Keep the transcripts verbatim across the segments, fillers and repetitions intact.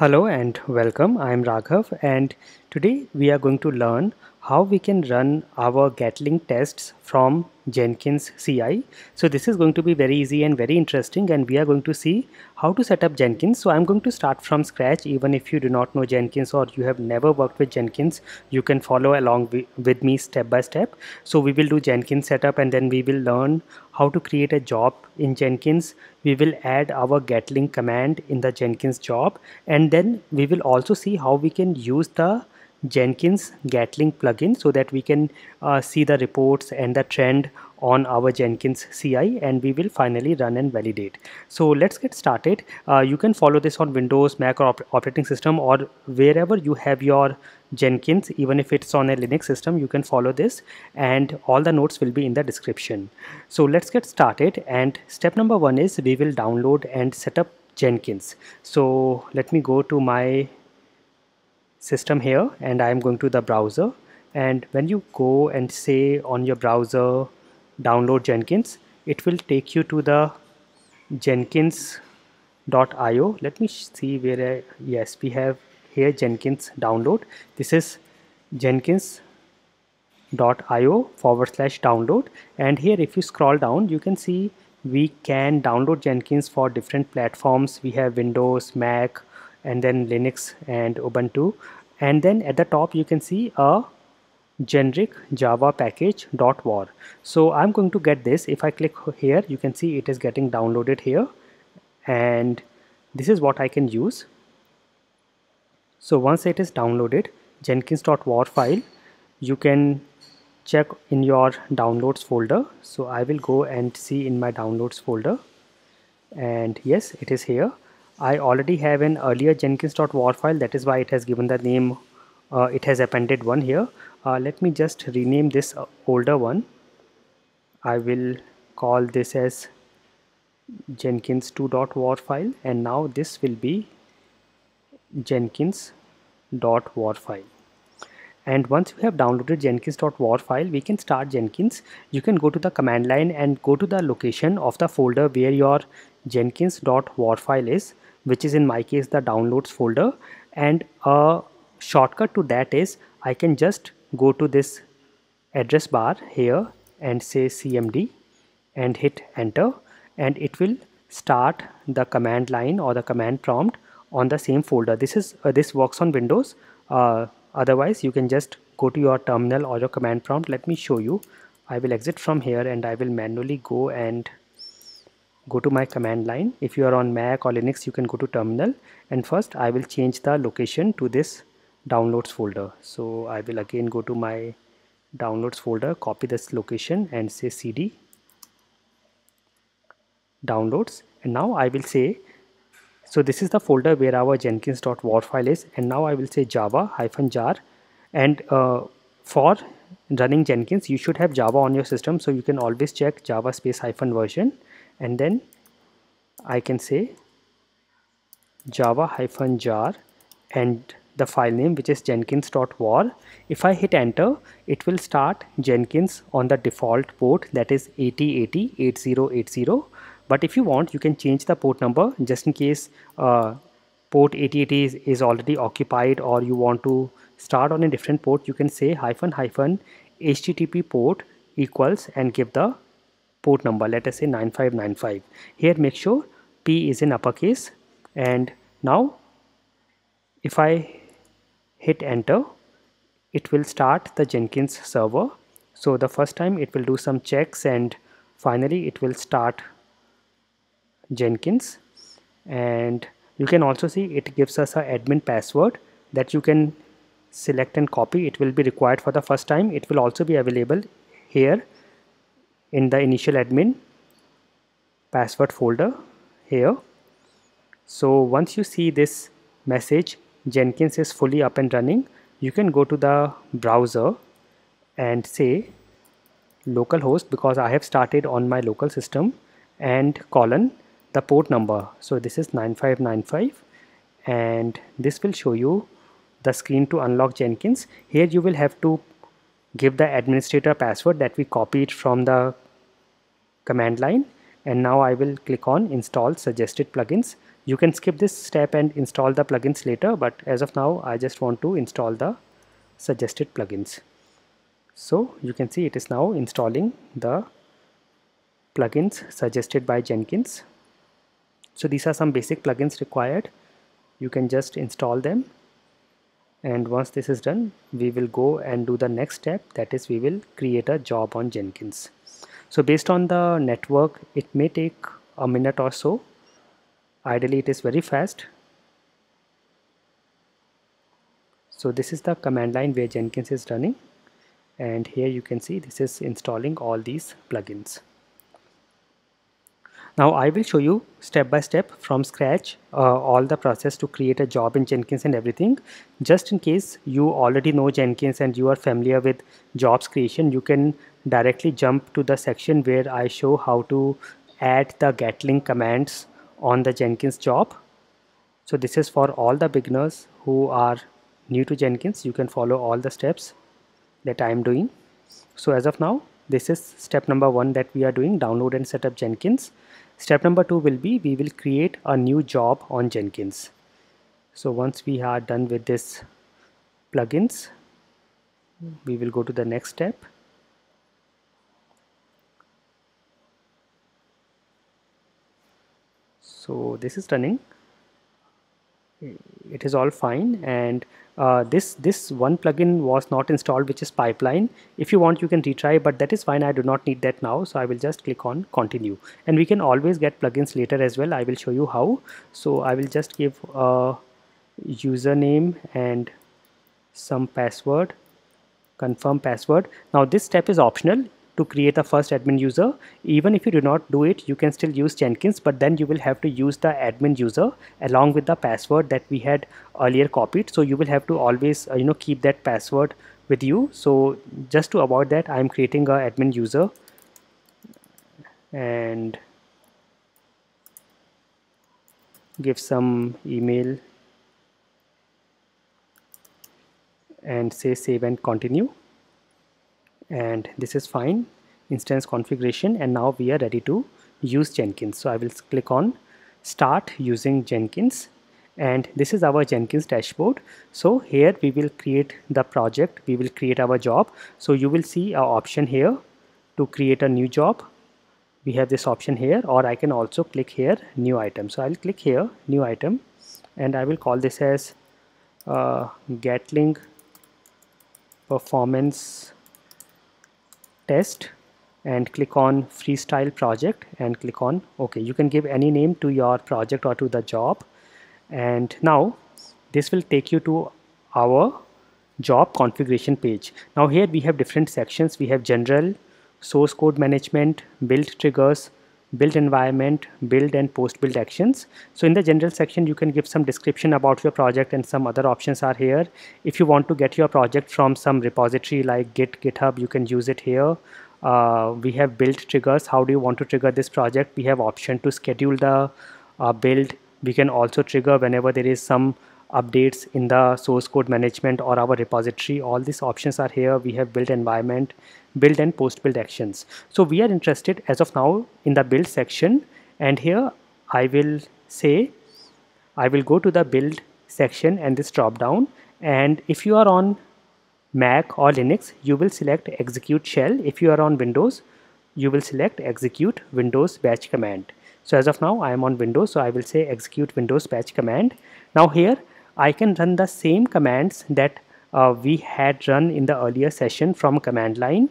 Hello and welcome. I am Raghav, and today we are going to learn how we can run our Gatling tests from Jenkins C I. So this is going to be very easy and very interesting, and we are going to see how to set up Jenkins. So I'm going to start from scratch. Even if you do not know Jenkins or you have never worked with Jenkins, you can follow along with me step by step. So we will do Jenkins setup, and then we will learn how to create a job in Jenkins. We will add our Gatling command in the Jenkins job, and then we will also see how we can use the Jenkins Gatling plugin so that we can uh, see the reports and the trend on our Jenkins C I, and we will finally run and validate. So let's get started. Uh, you can follow this on Windows, Mac, or op operating system, or wherever you have your Jenkins. Even if it's on a Linux system, you can follow this, and all the notes will be in the description. So let's get started, and step number one is we will download and set up Jenkins. So let me go to my system here, and I am going to the browser, and when you go and say on your browser download Jenkins, it will take you to the jenkins dot i o. Let me see where I, yes, we have here Jenkins download. This is jenkins dot i o forward slash download, and here if you scroll down, you can see we can download Jenkins for different platforms. We have Windows, Mac, and then Linux and Ubuntu, and then at the top you can see a generic Java package .war. So I'm going to get this. If I click here, you can see it is getting downloaded here, and this is what I can use. So once it is downloaded, jenkins dot war file, you can check in your downloads folder. So I will go and see in my downloads folder, and yes, it is here. I already have an earlier jenkins dot war file, that is why it has given the name, uh, it has appended one here. Uh, let me just rename this older one. I will call this as jenkins two dot war file, and now this will be jenkins dot war file. And once you have downloaded jenkins dot war file, we can start Jenkins. You can go to the command line and go to the location of the folder where your jenkins dot war file is, which is in my case the downloads folder, and a shortcut to that is I can just go to this address bar here and say C M D and hit enter, and it will start the command line or the command prompt on the same folder. This is uh, this works on Windows. Uh, otherwise you can just go to your terminal or your command prompt. Let me show you. I will exit from here, and I will manually go and go to my command line. If you are on Mac or Linux, you can go to terminal, and first I will change the location to this downloads folder. So I will again go to my downloads folder, copy this location and say cd downloads, and now I will say, so this is the folder where our jenkins dot war file is, and now I will say java-jar, and uh, for running Jenkins you should have Java on your system, so you can always check java space hyphen version, and then I can say java-jar and the file name, which is jenkins dot war. If I hit enter, it will start Jenkins on the default port, that is eighty eighty, eighty eighty. But if you want, you can change the port number just in case uh, port eighty eighty is, is already occupied, or you want to start on a different port. You can say hyphen hyphen H T T P port equals and give the port number. Let us say nine five nine five. Here make sure P is in uppercase, and now if I hit enter, it will start the Jenkins server. So the first time it will do some checks, and finally it will start Jenkins, and you can also see it gives us an admin password that you can select and copy. It will be required for the first time. It will also be available here in the initial admin password folder here. So once you see this message Jenkins is fully up and running, you can go to the browser and say localhost, because I have started on my local system, and colon the port number. So this is nine five nine five, and this will show you the screen to unlock Jenkins. Here you will have to give the administrator password that we copied from the command line, and now I will click on install suggested plugins. You can skip this step and install the plugins later, but as of now I just want to install the suggested plugins. So you can see it is now installing the plugins suggested by Jenkins. So these are some basic plugins required. You can just install them, and once this is done we will go and do the next step, that is we will create a job on Jenkins. So based on the network it may take a minute or so. Ideally it is very fast. So this is the command line where Jenkins is running, and here you can see this is installing all these plugins. Now I will show you step by step from scratch uh, all the process to create a job in Jenkins and everything. Just in case you already know Jenkins and you are familiar with jobs creation, you can directly jump to the section where I show how to add the Gatling commands on the Jenkins job. So this is for all the beginners who are new to Jenkins. You can follow all the steps that I am doing. So as of now, this is step number one that we are doing, download and set up Jenkins. Step number two will be, we will create a new job on Jenkins. So once we are done with this plugins, we will go to the next step. So this is running. It is all fine, and uh, this this one plugin was not installed, which is pipeline. If you want you can retry, but that is fine, I do not need that now, so I will just click on continue. And we can always get plugins later as well, I will show you how. So I will just give a username and some password, confirm password. Now this step is optional to create a first admin user. Even if you do not do it, you can still use Jenkins, but then you will have to use the admin user along with the password that we had earlier copied. So you will have to always uh, you know keep that password with you. So just to avoid that, I am creating a admin user, and give some email and say save and continue. And this is fine, instance configuration, and now we are ready to use Jenkins. So I will click on start using Jenkins, and this is our Jenkins dashboard. So here we will create the project, we will create our job. So you will see our option here to create a new job. We have this option here, or I can also click here new item. So I'll click here new item, and I will call this as uh, Gatling performance test, and click on freestyle project and click on OK. You can give any name to your project or to the job, and now this will take you to our job configuration page. Now here we have different sections. We have general, source code management, build triggers, build environment, build and post build actions. So in the general section you can give some description about your project, and some other options are here. If you want to get your project from some repository like Git, GitHub, you can use it here. Uh, we have build triggers, how do you want to trigger this project. We have option to schedule the uh, build. We can also trigger whenever there is some updates in the source code management or our repository. All these options are here. We have build environment, build and post build actions. So we are interested as of now in the build section, and here I will say I will go to the build section and this drop down, and if you are on Mac or Linux you will select execute shell. If you are on Windows you will select execute Windows batch command. So as of now I am on Windows, so I will say execute Windows batch command. Now here I can run the same commands that uh, we had run in the earlier session from command line.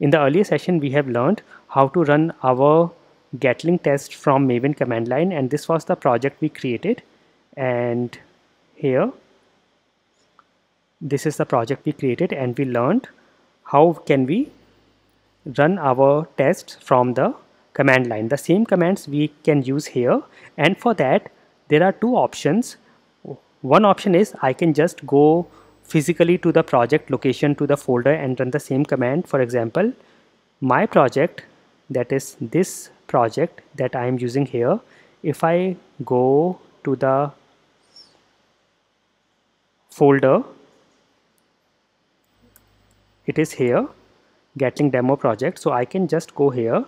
In the earlier session we have learned how to run our Gatling test from Maven command line, and this was the project we created, and here this is the project we created, and we learned how can we run our tests from the command line. The same commands we can use here, and for that there are two options. One option is I can just go physically to the project location, to the folder, and run the same command. For example, my project, that is this project that I am using here, if I go to the folder, it is here, Gatling demo project. So I can just go here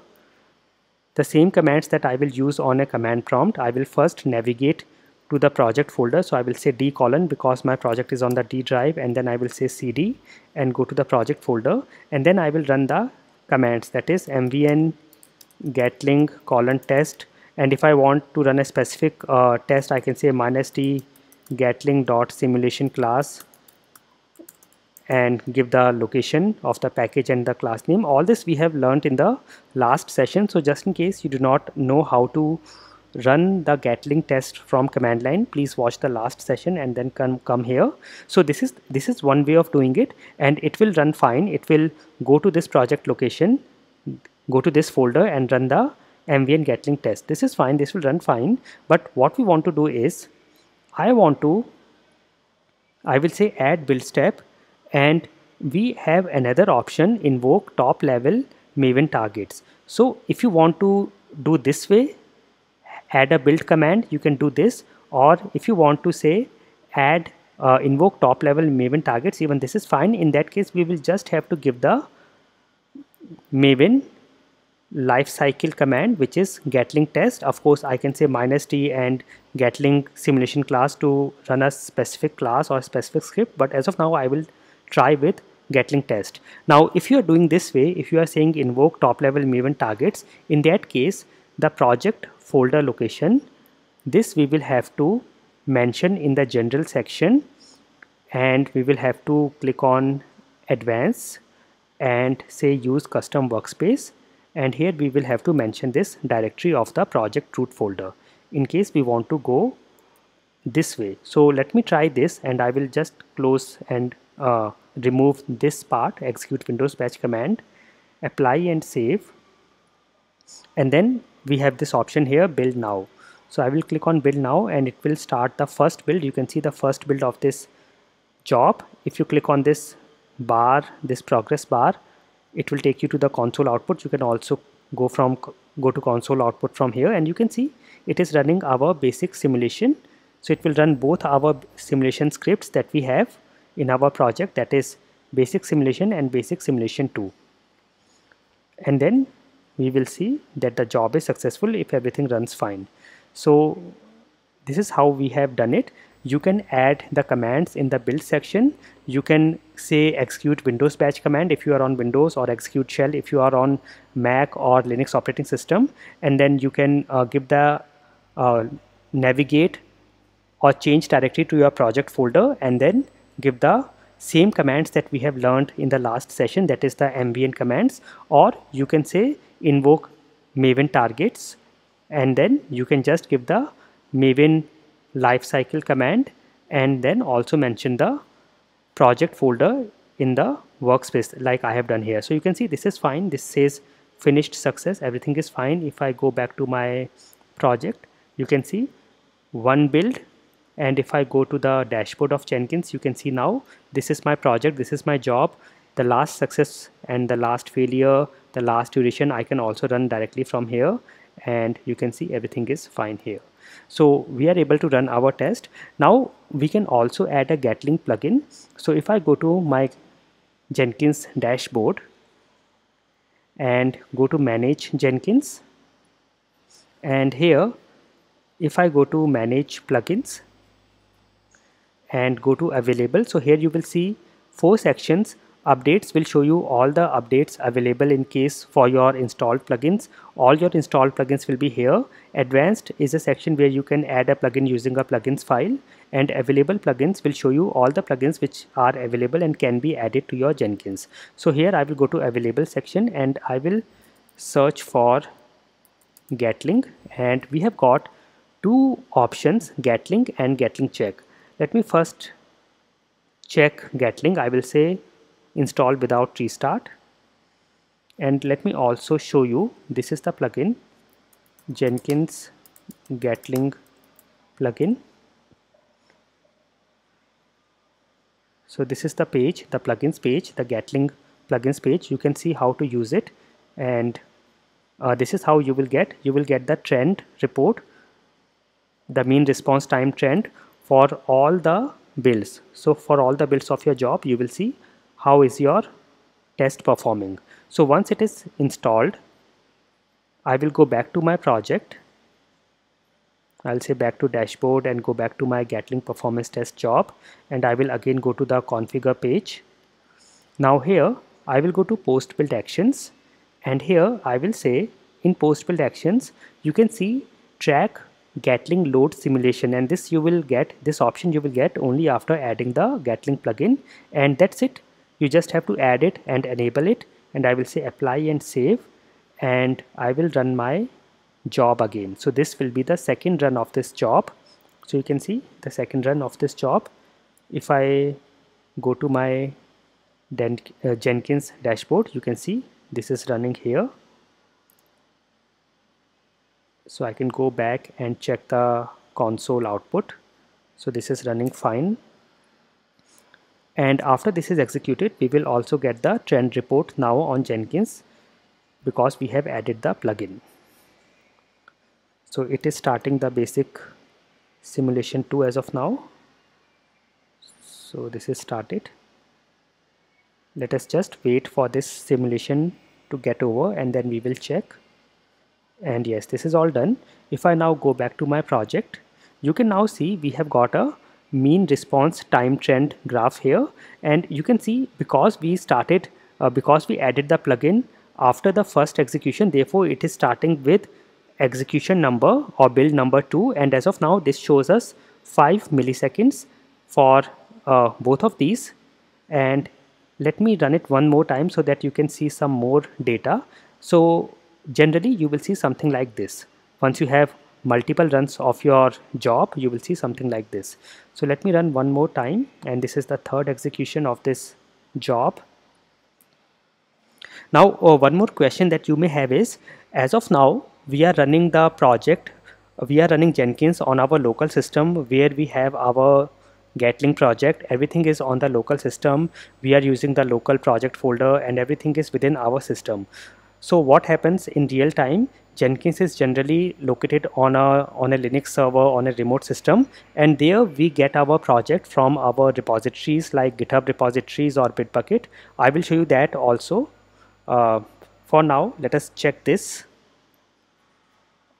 The same commands that I will use on a command prompt, I will first navigate to the project folder. So I will say D colon because my project is on the D drive, and then I will say C D and go to the project folder, and then I will run the commands, that is M V N Gatling colon test. And if I want to run a specific uh, test, I can say minus D Gatling dot simulation class and give the location of the package and the class name. All this we have learned in the last session. So just in case you do not know how to run the Gatling test from command line, please watch the last session and then come come here. So this is this is one way of doing it, and it will run fine. It will go to this project location, go to this folder and run the M V N Gatling test. This is fine, this will run fine. But what we want to do is, I want to, I will say add build step, and we have another option, invoke top level Maven targets. So if you want to do this way, add a build command, you can do this, or if you want to say add uh, invoke top level Maven targets, even this is fine. In that case, we will just have to give the Maven lifecycle command, which is Gatling test. Of course, I can say minus D and Gatling simulation class to run a specific class or a specific script, but as of now I will try with Gatling test. Now if you are doing this way, if you are saying invoke top level Maven targets, in that case the project folder location, this we will have to mention in the general section, and we will have to click on advanced and say use custom workspace, and here we will have to mention this directory of the project root folder in case we want to go this way. So let me try this, and I will just close and uh, remove this part, execute Windows patch command, apply and save, and then we have this option here, build now. So I will click on build now, and it will start the first build. You can see the first build of this job. If you click on this bar, this progress bar, it will take you to the console output. You can also go from go to console output from here, and you can see it is running our basic simulation. So it will run both our simulation scripts that we have in our project, that is basic simulation and basic simulation two. And then we will see that the job is successful if everything runs fine. So this is how we have done it. You can add the commands in the build section. You can say execute Windows batch command if you are on Windows, or execute shell if you are on Mac or Linux operating system, and then you can uh, give the uh, navigate or change directory to your project folder, and then give the same commands that we have learned in the last session, that is the M V N commands, or you can say invoke Maven targets, and then you can just give the Maven lifecycle command, and then also mention the project folder in the workspace like I have done here. So you can see this is fine. This says finished success. Everything is fine. If I go back to my project, you can see one build, and if I go to the dashboard of Jenkins, you can see now this is my project, this is my job, the last success and the last failure, the last duration. I can also run directly from here, and you can see everything is fine here. So we are able to run our test. Now we can also add a Gatling plugin. So if I go to my Jenkins dashboard and go to manage Jenkins, and here if I go to manage plugins and go to available, so here you will see four sections. Updates will show you all the updates available in case for your installed plugins. All your installed plugins will be here. Advanced is a section where you can add a plugin using a plugins file, and available plugins will show you all the plugins which are available and can be added to your Jenkins. So here I will go to available section, and I will search for Gatling, and we have got two options, Gatling and Gatling check. Let me first check Gatling. I will say install without restart, and let me also show you, this is the plugin, Jenkins Gatling plugin. So this is the page, the plugins page, the Gatling plugins page. You can see how to use it, and uh, this is how you will get you will get the trend report, the mean response time trend for all the builds. So for all the builds of your job, you will see how is your test performing. So once it is installed, I will go back to my project. I'll say back to dashboard and go back to my Gatling performance test job, and I will again go to the configure page. Now here I will go to post build actions, and here I will say in post build actions you can see track Gatling load simulation, and this you will get this option you will get only after adding the Gatling plugin, and that's it. You just have to add it and enable it, and I will say apply and save, and I will run my job again. So this will be the second run of this job. So you can see the second run of this job. If I go to my Jenkins dashboard, you can see this is running here. So I can go back and check the console output. So this is running fine. And after this is executed, we will also get the trend report now on Jenkins because we have added the plugin. So it is starting the basic simulation two as of now. So this is started. Let us just wait for this simulation to get over and then we will check. And yes, this is all done. If I now go back to my project, you can now see we have got a mean response time trend graph here, and you can see because we started uh, because we added the plugin after the first execution, therefore it is starting with execution number or build number two, and as of now this shows us five milliseconds for uh, both of these. And let me run it one more time so that you can see some more data. So generally you will see something like this. Once you have multiple runs of your job, you will see something like this. So let me run one more time, and this is the third execution of this job. Now oh, one more question that you may have is, as of now we are running the project, we are running Jenkins on our local system where we have our Gatling project. Everything is on the local system, we are using the local project folder and everything is within our system. So what happens in real time, Jenkins is generally located on a, on a Linux server on a remote system, and there we get our project from our repositories like GitHub repositories or Bitbucket. I will show you that also. Uh, for now let us check this,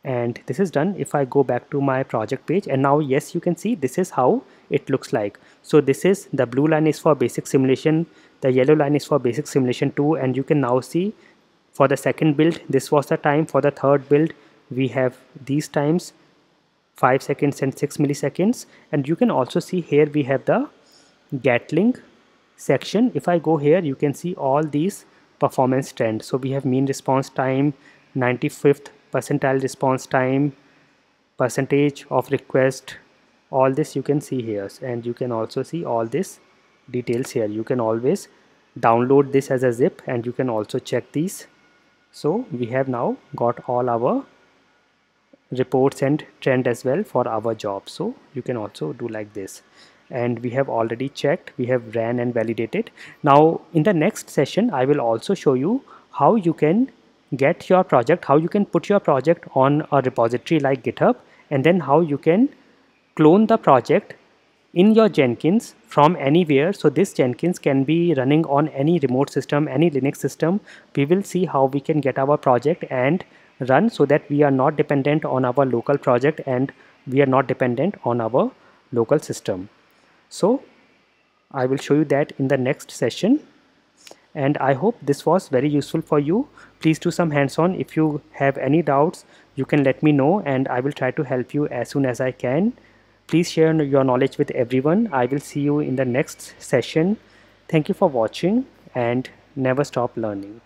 and this is done. If I go back to my project page, and now yes, you can see this is how it looks like. So this is the blue line is for basic simulation, the yellow line is for basic simulation two, and you can now see for the second build this was the time, for the third build we have these times, five seconds and six milliseconds. And you can also see here we have the Gatling section. If I go here, you can see all these performance trends. So we have mean response time, ninety-fifth percentile response time, percentage of request, all this you can see here, and you can also see all this details here. You can always download this as a zip and you can also check these. So we have now got all our reports and trend as well for our job. So you can also do like this, and we have already checked, we have ran and validated. Now in the next session I will also show you how you can get your project, how you can put your project on a repository like GitHub, and then how you can clone the project in your Jenkins from anywhere. So this Jenkins can be running on any remote system, any Linux system. We will see how we can get our project and run so that we are not dependent on our local project and we are not dependent on our local system. So I will show you that in the next session, and I hope this was very useful for you. Please do some hands-on. If you have any doubts, you can let me know and I will try to help you as soon as I can. Please share your knowledge with everyone. I will see you in the next session. Thank you for watching, and never stop learning.